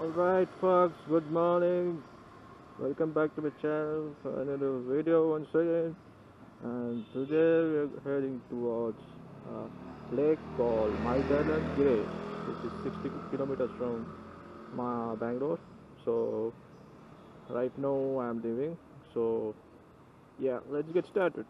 Alright folks, good morning. Welcome back to my channel for another video once again. And today we are heading towards a lake called Mydala Lake, which is 60 kilometers from Bangalore. So right now I am leaving. So yeah, let's get started.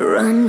Run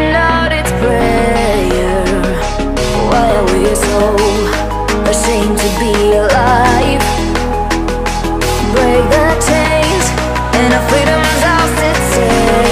out its prayer. Why are we so ashamed to be alive? Break the chains and our freedom's ours to take.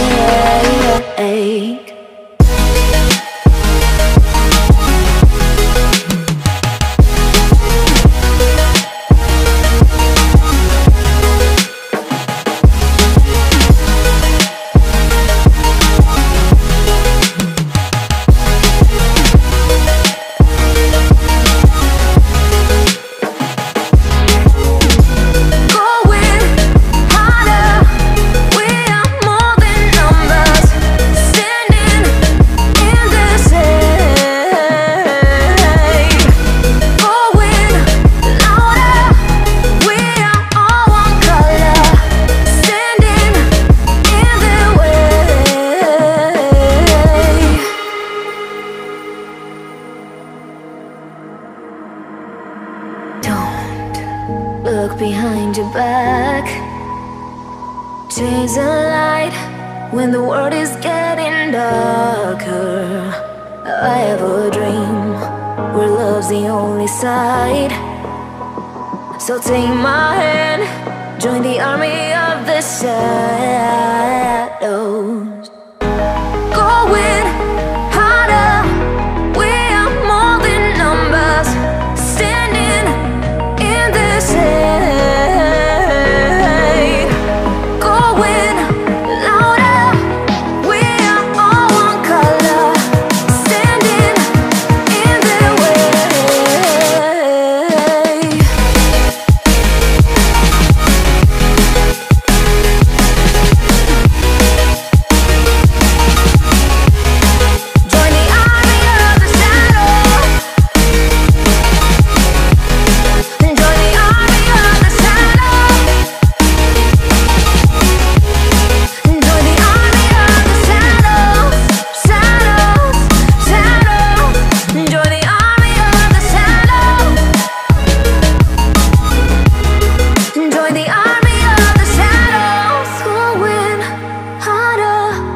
back. Chase a light when the world is getting darker. I have a dream where love's the only side. So take my hand, join the army of the shadows. Going harder, we are more than numbers, standing in this shade. Going louder, we are all one color, standing in the way. Join the army of the shadows. Join the army of the shadows. Join the army of the shadows, shadows, shadows. Join the army of the shadows. Join the army of the shadows. Going harder,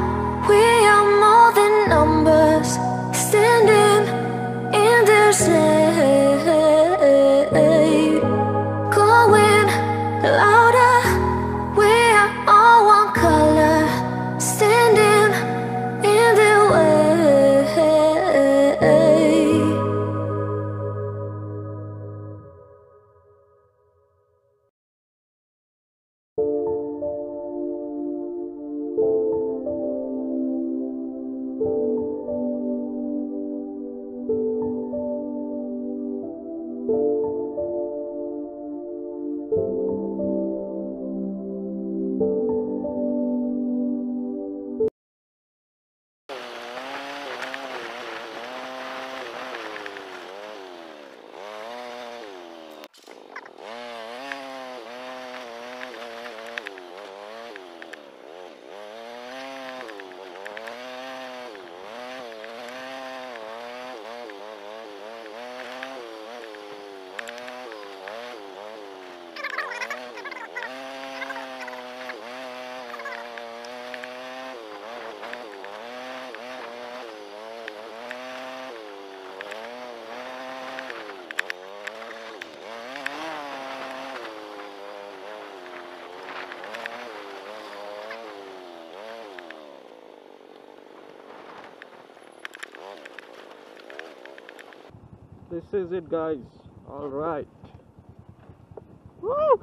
we are more than numbers, standing in their shade. Going louder, we are all one color, standing in the way. This is it, guys. All right. Woo!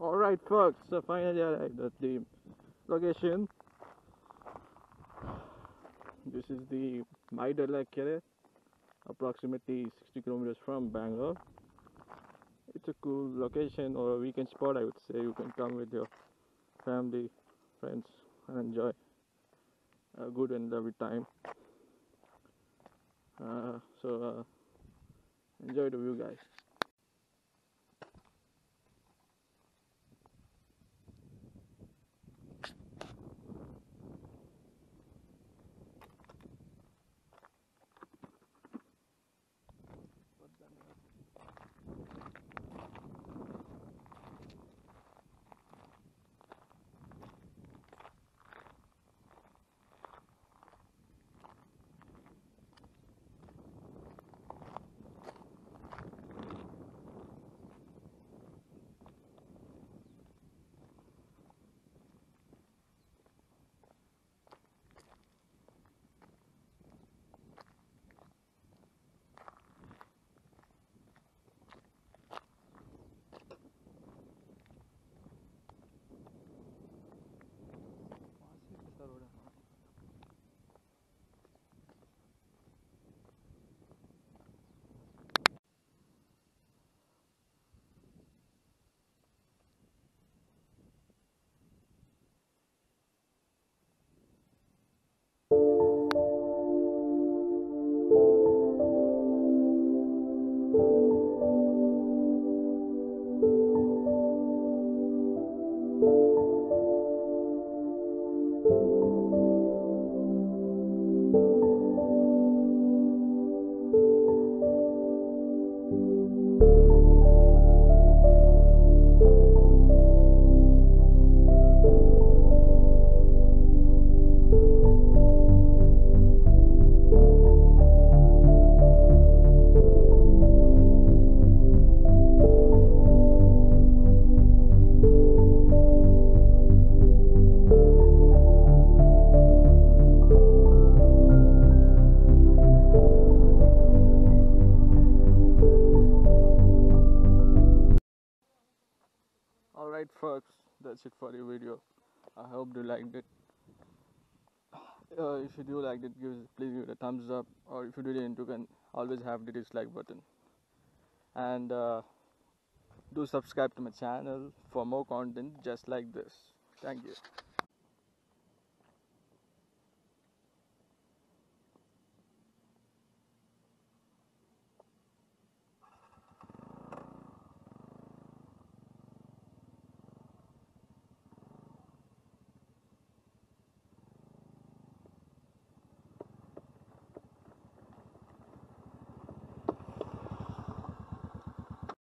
Alright folks, so finally arrived at the location. This is the Mydala Lake, approximately 60 kilometers from Bangalore. it's a cool location or a weekend spot, I would say. You can come with your family, friends, and enjoy a good and lovely time. Enjoy the view, guys. Alright folks, that's it for the video. I hope you liked it. If you do like it, please give it a thumbs up, or if you didn't, you can always have the dislike button. And do subscribe to my channel for more content just like this. Thank you.